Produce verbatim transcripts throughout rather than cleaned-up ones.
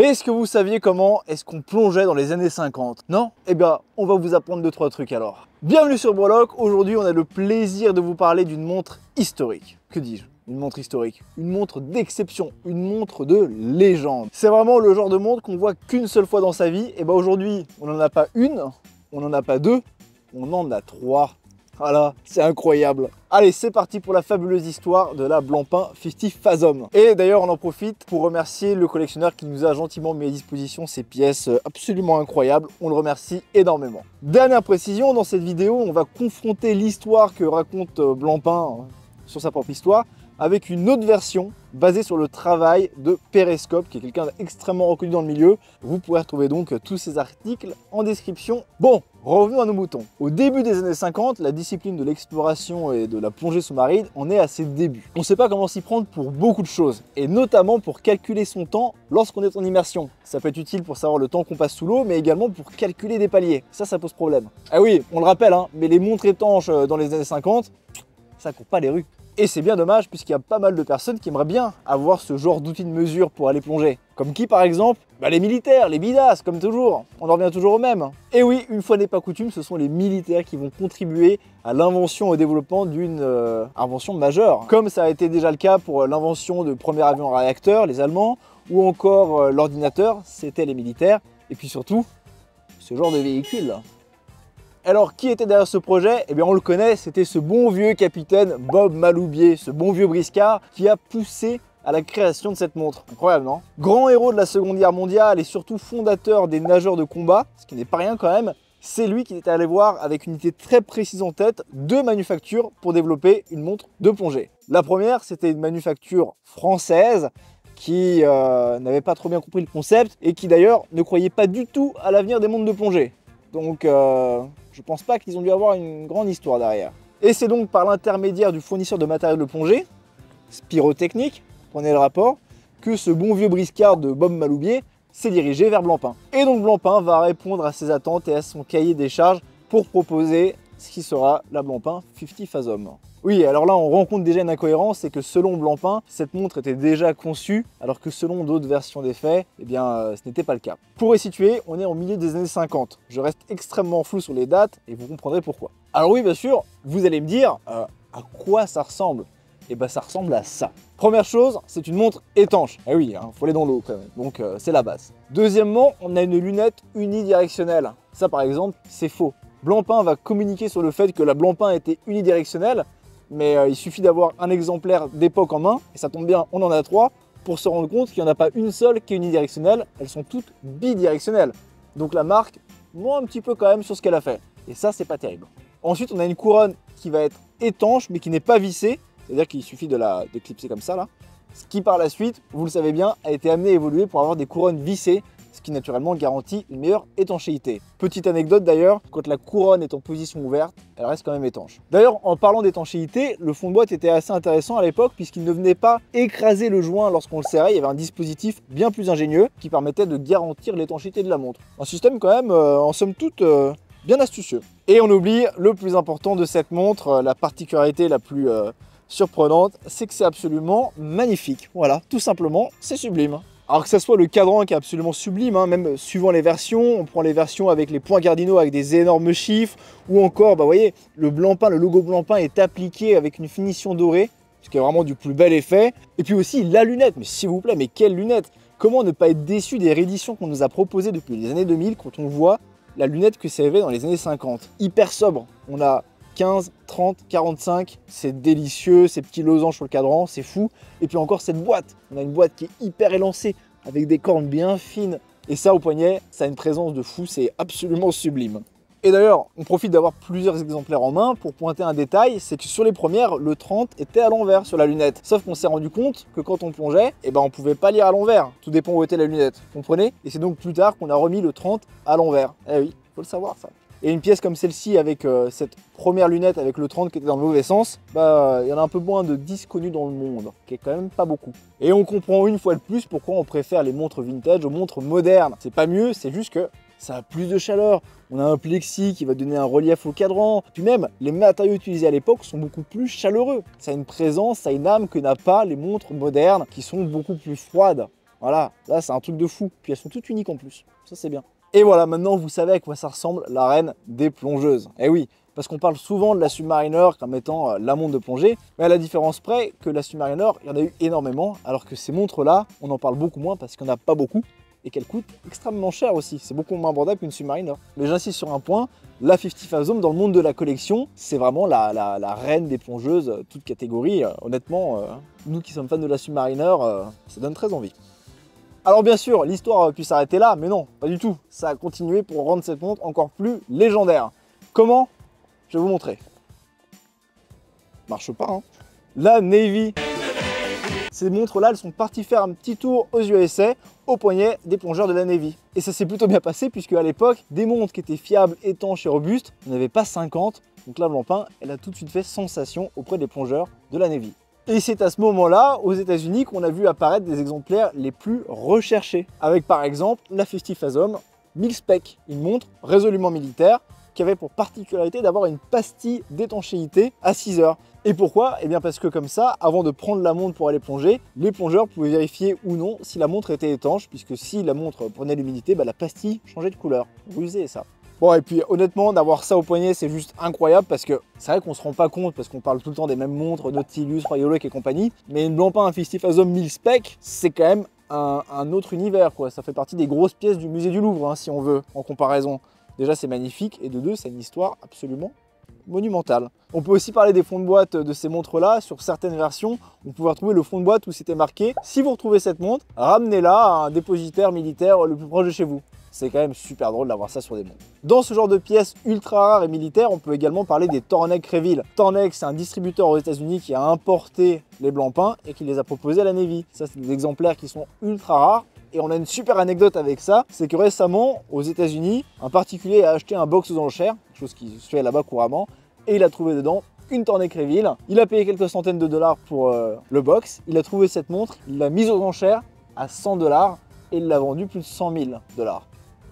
Est-ce que vous saviez comment est-ce qu'on plongeait dans les années cinquante? Non? Eh bien, on va vous apprendre deux trois trucs alors. Bienvenue sur Breloque, aujourd'hui on a le plaisir de vous parler d'une montre historique. Que dis-je? Une montre historique, une montre d'exception, une montre de légende. C'est vraiment le genre de montre qu'on voit qu'une seule fois dans sa vie. Et bien aujourd'hui, on n'en a pas une, on n'en a pas deux, on en a trois. Voilà, c'est incroyable. Allez, c'est parti pour la fabuleuse histoire de la Blancpain cinquante Fathom. Et d'ailleurs, on en profite pour remercier le collectionneur qui nous a gentiment mis à disposition ces pièces absolument incroyables. On le remercie énormément. Dernière précision, dans cette vidéo, on va confronter l'histoire que raconte Blancpain sur sa propre histoire avec une autre version basée sur le travail de Perescope, qui est quelqu'un d'extrêmement reconnu dans le milieu. Vous pourrez retrouver donc tous ces articles en description. Bon, revenons à nos moutons. Au début des années cinquante, la discipline de l'exploration et de la plongée sous-marine en est à ses débuts. On ne sait pas comment s'y prendre pour beaucoup de choses, et notamment pour calculer son temps lorsqu'on est en immersion. Ça peut être utile pour savoir le temps qu'on passe sous l'eau, mais également pour calculer des paliers. Ça, ça pose problème. Ah oui, on le rappelle, hein, mais les montres étanches dans les années cinquante, ça ne court pas les rues. Et c'est bien dommage puisqu'il y a pas mal de personnes qui aimeraient bien avoir ce genre d'outil de mesure pour aller plonger. Comme qui par exemple? Bah les militaires, les bidasses comme toujours, on en revient toujours au même. Et oui, une fois n'est pas coutume, ce sont les militaires qui vont contribuer à l'invention et au développement d'une euh, invention majeure. Comme ça a été déjà le cas pour l'invention du premier avion à réacteur, les Allemands, ou encore euh, l'ordinateur, c'était les militaires. Et puis surtout, ce genre de véhicule. Alors, qui était derrière ce projet? Eh bien, on le connaît, c'était ce bon vieux capitaine Bob Maloubier, ce bon vieux briscard qui a poussé à la création de cette montre. Incroyable, non? Grand héros de la Seconde Guerre mondiale et surtout fondateur des nageurs de combat, ce qui n'est pas rien quand même, c'est lui qui était allé voir avec une idée très précise en tête deux manufactures pour développer une montre de plongée. La première, c'était une manufacture française qui euh, n'avait pas trop bien compris le concept et qui d'ailleurs ne croyait pas du tout à l'avenir des montres de plongée. Donc, euh, je pense pas qu'ils ont dû avoir une grande histoire derrière. Et c'est donc par l'intermédiaire du fournisseur de matériel de plongée, Spirotechnique, prenez le rapport, que ce bon vieux briscard de Bob Maloubier s'est dirigé vers Blancpain. Et donc Blancpain va répondre à ses attentes et à son cahier des charges pour proposer ce qui sera la Blancpain cinquante Fathom. Oui, alors là, on rencontre déjà une incohérence, c'est que selon Blancpain, cette montre était déjà conçue, alors que selon d'autres versions des faits, eh bien, euh, ce n'était pas le cas. Pour resituer, on est au milieu des années cinquante. Je reste extrêmement flou sur les dates et vous comprendrez pourquoi. Alors oui, bien sûr, vous allez me dire euh, à quoi ça ressemble. Et eh bien, ça ressemble à ça. Première chose, c'est une montre étanche. Eh oui, hein, faut aller dans l'eau quand même, donc euh, c'est la base. Deuxièmement, on a une lunette unidirectionnelle. Ça, par exemple, c'est faux. Blancpain va communiquer sur le fait que la Blancpain était unidirectionnelle, mais euh, il suffit d'avoir un exemplaire d'époque en main, et ça tombe bien, on en a trois, pour se rendre compte qu'il n'y en a pas une seule qui est unidirectionnelle, elles sont toutes bidirectionnelles. Donc la marque ment un petit peu quand même sur ce qu'elle a fait, et ça c'est pas terrible. Ensuite on a une couronne qui va être étanche, mais qui n'est pas vissée, c'est-à-dire qu'il suffit de la déclipser comme ça là, ce qui par la suite, vous le savez bien, a été amené à évoluer pour avoir des couronnes vissées, ce qui naturellement garantit une meilleure étanchéité. Petite anecdote d'ailleurs, quand la couronne est en position ouverte, elle reste quand même étanche. D'ailleurs, en parlant d'étanchéité, le fond de boîte était assez intéressant à l'époque puisqu'il ne venait pas écraser le joint lorsqu'on le serrait, il y avait un dispositif bien plus ingénieux qui permettait de garantir l'étanchéité de la montre. Un système quand même, euh, en somme toute, euh, bien astucieux. Et on oublie le plus important de cette montre, euh, la particularité la plus euh, surprenante, c'est que c'est absolument magnifique. Voilà, tout simplement, c'est sublime. Alors que ce soit le cadran qui est absolument sublime, hein, même suivant les versions, on prend les versions avec les points cardinaux avec des énormes chiffres, ou encore, bah, vous voyez, le Blancpain, le logo Blancpain est appliqué avec une finition dorée, ce qui est vraiment du plus bel effet. Et puis aussi la lunette, mais s'il vous plaît, mais quelle lunette? Comment ne pas être déçu des rééditions qu'on nous a proposées depuis les années deux mille quand on voit la lunette que ça avait dans les années cinquante? Hyper sobre, on a quinze, trente, quarante-cinq, c'est délicieux, ces petits losanges sur le cadran, c'est fou. Et puis encore cette boîte, on a une boîte qui est hyper élancée, avec des cornes bien fines. Et ça au poignet, ça a une présence de fou, c'est absolument sublime. Et d'ailleurs, on profite d'avoir plusieurs exemplaires en main pour pointer un détail, c'est que sur les premières, le trente était à l'envers sur la lunette. Sauf qu'on s'est rendu compte que quand on plongeait, eh ben on pouvait pas lire à l'envers. Tout dépend où était la lunette, vous comprenez? Et c'est donc plus tard qu'on a remis le trente à l'envers. Eh oui, faut le savoir ça. Et une pièce comme celle-ci avec euh, cette première lunette avec le trente qui était dans le mauvais sens, bah il y en a un peu moins de dix connus dans le monde, qui est quand même pas beaucoup. Et on comprend une fois de plus pourquoi on préfère les montres vintage aux montres modernes. C'est pas mieux, c'est juste que ça a plus de chaleur. On a un plexi qui va donner un relief au cadran. Puis même, les matériaux utilisés à l'époque sont beaucoup plus chaleureux. Ça a une présence, ça a une âme que n'a pas les montres modernes qui sont beaucoup plus froides. Voilà, là c'est un truc de fou. Puis elles sont toutes uniques en plus, ça c'est bien. Et voilà, maintenant vous savez à quoi ça ressemble l'arène des plongeuses. Eh oui, parce qu'on parle souvent de la Submariner comme étant la montre de plongée, mais à la différence près que la Submariner, il y en a eu énormément, alors que ces montres-là, on en parle beaucoup moins parce qu'il n'y en a pas beaucoup et qu'elles coûtent extrêmement cher aussi. C'est beaucoup moins abordable qu'une Submariner. Mais j'insiste sur un point, la cinquante-cinq Zoom dans le monde de la collection, c'est vraiment la, la, la reine des plongeuses, toute catégorie. Honnêtement, euh, nous qui sommes fans de la Submariner, euh, ça donne très envie. Alors bien sûr, l'histoire a pu s'arrêter là, mais non, pas du tout. Ça a continué pour rendre cette montre encore plus légendaire. Comment? Je vais vous montrer. Marche pas, hein. La Navy. Ces montres-là, elles sont parties faire un petit tour aux U S A, au poignet des plongeurs de la Navy. Et ça s'est plutôt bien passé, puisque à l'époque, des montres qui étaient fiables, étanches et robustes, on n'avait pas cinquante. Donc la Blancpain, elle a tout de suite fait sensation auprès des plongeurs de la Navy. Et c'est à ce moment-là, aux États-Unis, qu'on a vu apparaître des exemplaires les plus recherchés. Avec par exemple la cinquante-cinq Zoom Mixpec, une montre résolument militaire qui avait pour particularité d'avoir une pastille d'étanchéité à six heures. Et pourquoi? Eh bien parce que comme ça, avant de prendre la montre pour aller plonger, les plongeurs pouvaient vérifier ou non si la montre était étanche, puisque si la montre prenait l'humidité, bah, la pastille changeait de couleur. Rusé ça. Bon, et puis honnêtement, d'avoir ça au poignet, c'est juste incroyable parce que c'est vrai qu'on se rend pas compte parce qu'on parle tout le temps des mêmes montres, Nautilus, Royal Oak et compagnie, mais une Blancpain, un cinquante-cinq Zoom mille spec, c'est quand même un, un autre univers, quoi. Ça fait partie des grosses pièces du musée du Louvre, hein, si on veut, en comparaison. Déjà, c'est magnifique et de deux, c'est une histoire absolument monumentale. On peut aussi parler des fonds de boîte de ces montres-là. Sur certaines versions, on pouvait retrouver le fond de boîte où c'était marqué « Si vous retrouvez cette montre, ramenez-la à un dépositaire militaire le plus proche de chez vous ». C'est quand même super drôle d'avoir ça sur des montres. Dans ce genre de pièces ultra rares et militaires, on peut également parler des Tornec Reville. Tornec, c'est un distributeur aux États-Unis qui a importé les Blancpain et qui les a proposés à la Navy. Ça, c'est des exemplaires qui sont ultra rares. Et on a une super anecdote avec ça, c'est que récemment, aux États-Unis, un particulier a acheté un box aux enchères, chose qui se fait là-bas couramment, et il a trouvé dedans une Tornec Reville. Il a payé quelques centaines de dollars pour euh, le box. Il a trouvé cette montre, il l'a mise aux enchères à cent dollars et il l'a vendue plus de cent mille dollars.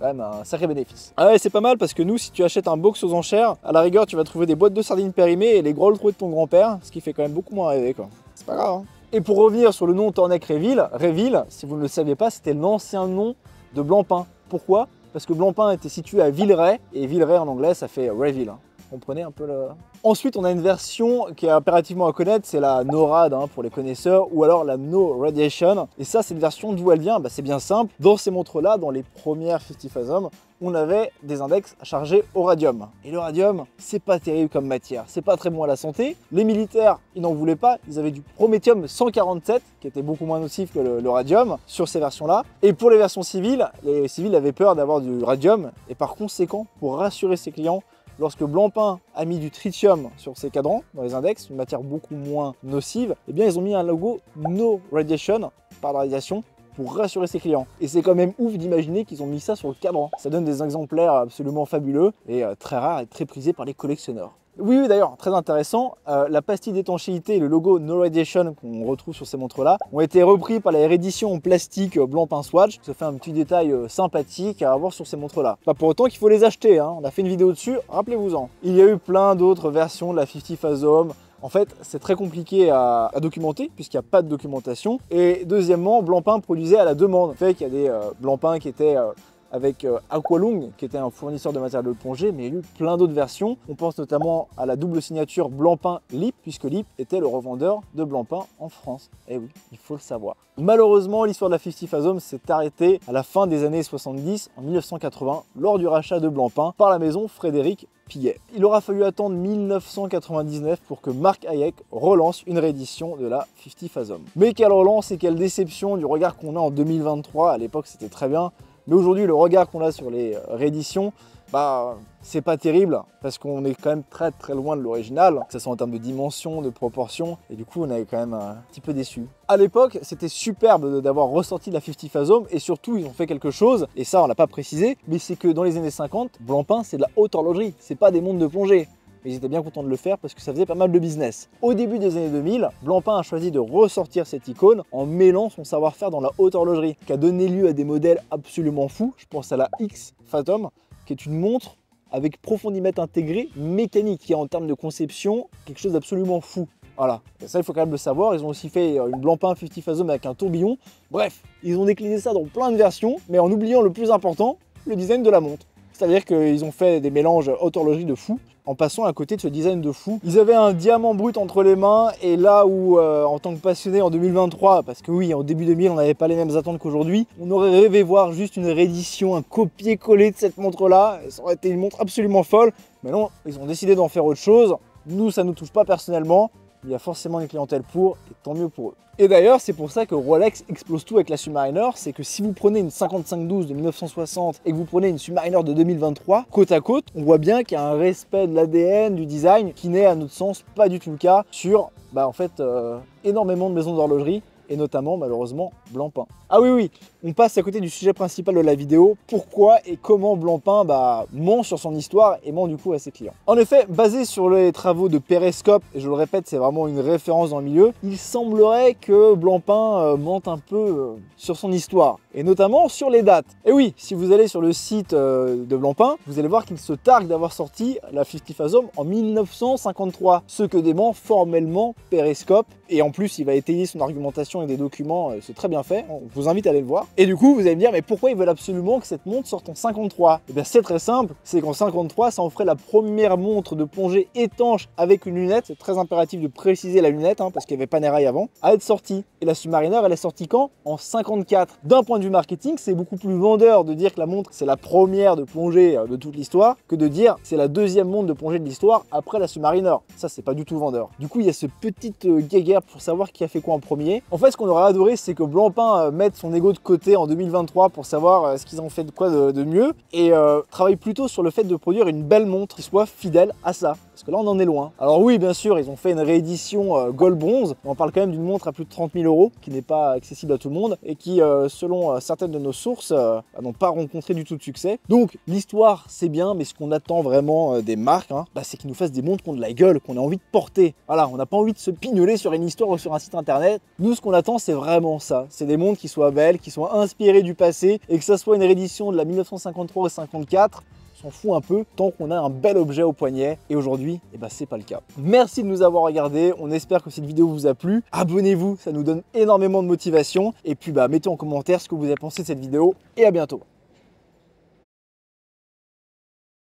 Quand même un sacré bénéfice. Ah ouais, c'est pas mal parce que nous, si tu achètes un box aux enchères, à la rigueur, tu vas trouver des boîtes de sardines périmées et les gros troués de ton grand-père, ce qui fait quand même beaucoup moins rêver, quoi. C'est pas grave, hein. Et pour revenir sur le nom Tornec Reville, Reville, si vous ne le saviez pas, c'était l'ancien nom de Blancpain. Pourquoi? Parce que Blancpain était situé à Villeray, et Villeray en anglais, ça fait Reville. Vous comprenez un peu le... Ensuite, on a une version qui est impérativement à connaître, c'est la NORAD hein, pour les connaisseurs, ou alors la No Radiation. Et ça, c'est une version d'où elle vient, bah, c'est bien simple. Dans ces montres-là, dans les premières cinquante-cinq Zoom, on avait des index chargés au radium. Et le radium, c'est pas terrible comme matière, c'est pas très bon à la santé. Les militaires, ils n'en voulaient pas, ils avaient du prométhium cent quarante-sept, qui était beaucoup moins nocif que le, le radium, sur ces versions-là. Et pour les versions civiles, les civils avaient peur d'avoir du radium, et par conséquent, pour rassurer ses clients, lorsque Blancpain a mis du tritium sur ses cadrans, dans les index, une matière beaucoup moins nocive, eh bien ils ont mis un logo No Radiation, pas de radiation, pour rassurer ses clients. Et c'est quand même ouf d'imaginer qu'ils ont mis ça sur le cadran. Ça donne des exemplaires absolument fabuleux et très rares et très prisés par les collectionneurs. Oui, oui d'ailleurs, très intéressant, euh, la pastille d'étanchéité et le logo No Radiation qu'on retrouve sur ces montres-là ont été repris par la réédition en plastique Blancpain Swatch. Ça fait un petit détail euh, sympathique à avoir sur ces montres-là. Pas pour autant qu'il faut les acheter, hein. On a fait une vidéo dessus, rappelez-vous-en. Il y a eu plein d'autres versions de la cinquante-cinq Zoom. En fait, c'est très compliqué à, à documenter puisqu'il n'y a pas de documentation. Et deuxièmement, Blancpain produisait à la demande. Fait qu'il y a des euh, Blancpain qui étaient... Euh, avec euh, Aqualung, qui était un fournisseur de matériel de plongée, mais il y a eu plein d'autres versions. On pense notamment à la double signature Blancpain-Lipp, puisque Lipp était le revendeur de Blancpain en France. Eh oui, il faut le savoir. Malheureusement, l'histoire de la cinquante-cinq Zoom s'est arrêtée à la fin des années soixante-dix, en mille neuf cent quatre-vingts, lors du rachat de Blancpain par la maison Frédéric Pillet. Il aura fallu attendre mille neuf cent quatre-vingt-dix-neuf pour que Marc Hayek relance une réédition de la cinquante-cinq Zoom. Mais quelle relance et quelle déception du regard qu'on a en deux mille vingt-trois. À l'époque, c'était très bien. Mais aujourd'hui, le regard qu'on a sur les rééditions, bah, c'est pas terrible parce qu'on est quand même très très loin de l'original, que ce soit en termes de dimension, de proportion, et du coup, on est quand même un petit peu déçu. À l'époque, c'était superbe d'avoir ressorti la cinquante-cinq Zoom et surtout, ils ont fait quelque chose, et ça, on l'a pas précisé, mais c'est que dans les années cinquante, Blancpain, c'est de la haute horlogerie, c'est pas des montres de plongée. Ils étaient bien contents de le faire parce que ça faisait pas mal de business. Au début des années deux mille, Blancpain a choisi de ressortir cette icône en mêlant son savoir-faire dans la haute horlogerie, qui a donné lieu à des modèles absolument fous. Je pense à la X Phantom, qui est une montre avec profondimètre intégré mécanique, qui est en termes de conception quelque chose d'absolument fou. Voilà, et ça il faut quand même le savoir, ils ont aussi fait une Blancpain cinquante Phasome avec un tourbillon. Bref, ils ont décliné ça dans plein de versions, mais en oubliant le plus important, le design de la montre. C'est-à-dire qu'ils ont fait des mélanges haute horlogerie de fou, en passant à côté de ce design de fou. Ils avaient un diamant brut entre les mains, et là où, euh, en tant que passionné en deux mille vingt-trois, parce que oui, en début deux mille, on n'avait pas les mêmes attentes qu'aujourd'hui, on aurait rêvé voir juste une réédition, un copier-coller de cette montre-là, ça aurait été une montre absolument folle, mais non, ils ont décidé d'en faire autre chose. Nous, ça ne nous touche pas personnellement, il y a forcément une clientèle pour, et tant mieux pour eux. Et d'ailleurs, c'est pour ça que Rolex explose tout avec la Submariner, c'est que si vous prenez une cinquante-cinq douze de mille neuf cent soixante et que vous prenez une Submariner de deux mille vingt-trois, côte à côte, on voit bien qu'il y a un respect de l'A D N, du design, qui n'est à notre sens pas du tout le cas sur, bah en fait, euh, énormément de maisons d'horlogerie, et notamment, malheureusement, Blancpain. Ah oui, oui, on passe à côté du sujet principal de la vidéo, pourquoi et comment Blancpain bah, ment sur son histoire et ment du coup à ses clients. En effet, basé sur les travaux de Perescope, et je le répète, c'est vraiment une référence dans le milieu, il semblerait que Blancpain euh, mente un peu euh, sur son histoire, et notamment sur les dates. Et oui, si vous allez sur le site euh, de Blancpain, vous allez voir qu'il se targue d'avoir sorti la cinquante Phasome en mille neuf cent cinquante-trois, ce que dément formellement Perescope, et en plus, il va étayer son argumentation et des documents, c'est très bien fait, on vous invite à aller le voir. Et du coup, vous allez me dire, mais pourquoi ils veulent absolument que cette montre sorte en cinquante-trois? Et bien c'est très simple, c'est qu'en cinquante-trois, ça en ferait la première montre de plongée étanche avec une lunette, c'est très impératif de préciser la lunette, hein, parce qu'il n'y avait pas Panerai avant, à être sortie. Et la Submariner, elle est sortie quand? En cinquante-quatre. D'un point de vue marketing, c'est beaucoup plus vendeur de dire que la montre, c'est la première de plongée de toute l'histoire, que de dire c'est la deuxième montre de plongée de l'histoire après la Submariner. Ça, c'est pas du tout vendeur. Du coup, il y a ce petit euh, guéguerre pour savoir qui a fait quoi en premier. En fait, ce qu'on aurait adoré, c'est que Blancpain mette son ego de côté en deux mille vingt-trois pour savoir ce qu'ils ont fait de quoi de, de mieux et euh, travaille plutôt sur le fait de produire une belle montre qui soit fidèle à ça. Parce que là, on en est loin. Alors oui, bien sûr, ils ont fait une réédition euh, gold-bronze. On parle quand même d'une montre à plus de trente mille euros qui n'est pas accessible à tout le monde et qui, euh, selon euh, certaines de nos sources, euh, n'ont pas rencontré du tout de succès. Donc, l'histoire, c'est bien, mais ce qu'on attend vraiment euh, des marques, hein, bah, c'est qu'ils nous fassent des montres qui ont de la gueule, qu'on a envie de porter. Voilà, on n'a pas envie de se pignoler sur une histoire ou sur un site internet. Nous, ce qu'on attend, c'est vraiment ça. C'est des montres qui soient belles, qui soient inspirées du passé et que ça soit une réédition de la mille neuf cent cinquante-trois ou cinquante-quatre. On s'en fout un peu tant qu'on a un bel objet au poignet et aujourd'hui eh ben, c'est pas le cas. Merci de nous avoir regardé, on espère que cette vidéo vous a plu, abonnez-vous, ça nous donne énormément de motivation et puis bah mettez en commentaire ce que vous avez pensé de cette vidéo et à bientôt.